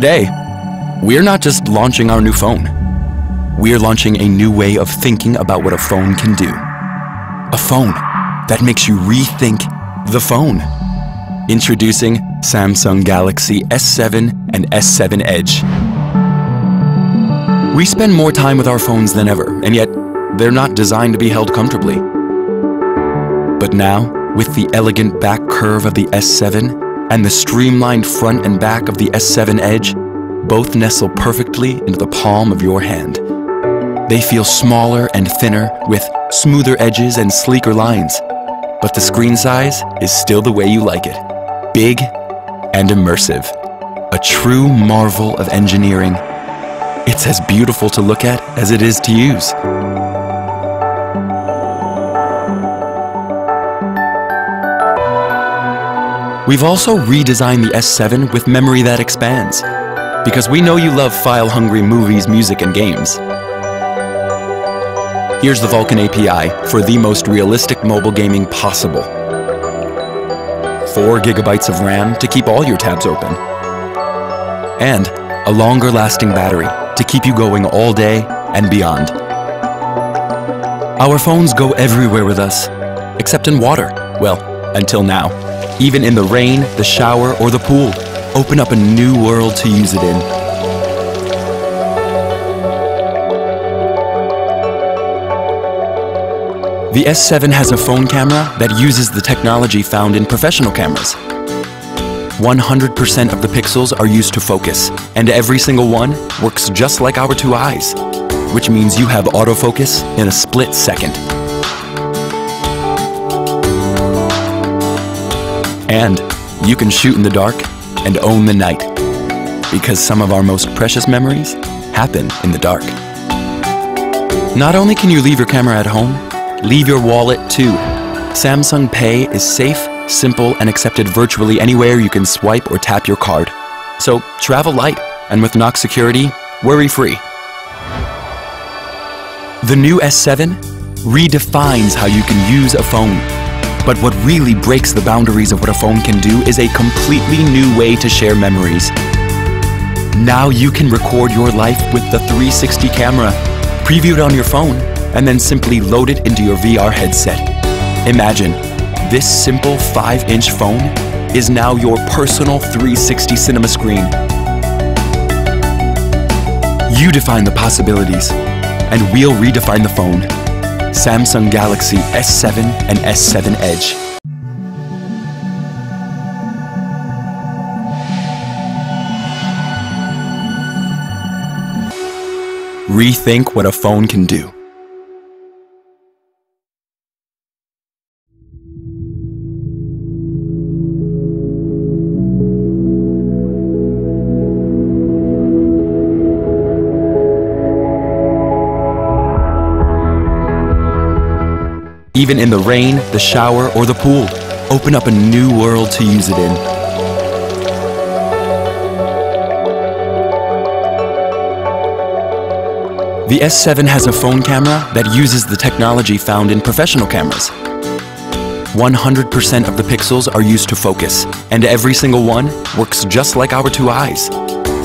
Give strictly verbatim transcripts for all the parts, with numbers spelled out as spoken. Today, we're not just launching our new phone. We're launching a new way of thinking about what a phone can do. A phone that makes you rethink the phone. Introducing Samsung Galaxy S seven and S seven Edge. We spend more time with our phones than ever, and yet they're not designed to be held comfortably. But now, with the elegant back curve of the S seven and the streamlined front and back of the S seven Edge, both nestle perfectly into the palm of your hand. They feel smaller and thinner, with smoother edges and sleeker lines. But the screen size is still the way you like it. Big and immersive. A true marvel of engineering. It's as beautiful to look at as it is to use. We've also redesigned the S seven with memory that expands, because we know you love file-hungry movies, music, and games. Here's the Vulkan A P I for the most realistic mobile gaming possible. Four gigabytes of RAM to keep all your tabs open. And a longer-lasting battery to keep you going all day and beyond. Our phones go everywhere with us, except in water. Well, until now. Even in the rain, the shower, or the pool. Open up a new world to use it in. The S seven has a phone camera that uses the technology found in professional cameras. one hundred percent of the pixels are used to focus, and every single one works just like our two eyes, which means you have autofocus in a split second. And you can shoot in the dark and own the night, because some of our most precious memories happen in the dark. Not only can you leave your camera at home, leave your wallet too. Samsung Pay is safe, simple, and accepted virtually anywhere you can swipe or tap your card. So travel light, and with Knox security, worry-free. The new S seven redefines how you can use a phone. But what really breaks the boundaries of what a phone can do is a completely new way to share memories. Now you can record your life with the three sixty camera, preview it on your phone, and then simply load it into your V R headset. Imagine, this simple five inch phone is now your personal three sixty cinema screen. You define the possibilities, and we'll redefine the phone. Samsung Galaxy S seven and S seven Edge. Rethink what a phone can do. Even in the rain, the shower, or the pool, open up a new world to use it in. The S seven has a phone camera that uses the technology found in professional cameras. one hundred percent of the pixels are used to focus, and every single one works just like our two eyes,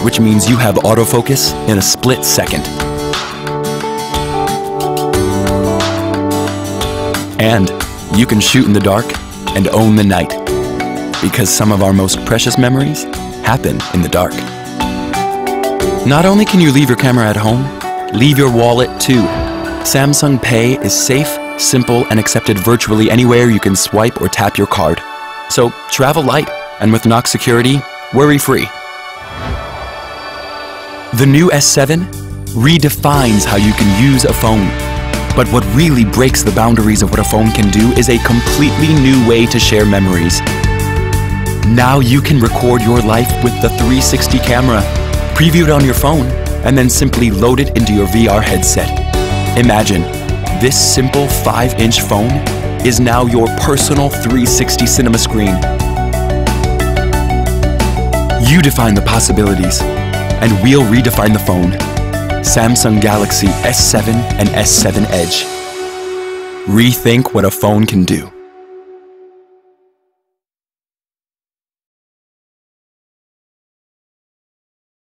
which means you have autofocus in a split second. And you can shoot in the dark and own the night, because some of our most precious memories happen in the dark. Not only can you leave your camera at home, leave your wallet too. Samsung Pay is safe, simple, and accepted virtually anywhere you can swipe or tap your card. So travel light, and with Knox security, worry-free. The new S seven redefines how you can use a phone. But what really breaks the boundaries of what a phone can do is a completely new way to share memories. Now you can record your life with the three sixty camera, preview it on your phone, and then simply load it into your V R headset. Imagine, this simple five inch phone is now your personal three sixty cinema screen. You define the possibilities, and we'll redefine the phone. Samsung Galaxy S seven and S seven Edge. Rethink what a phone can do.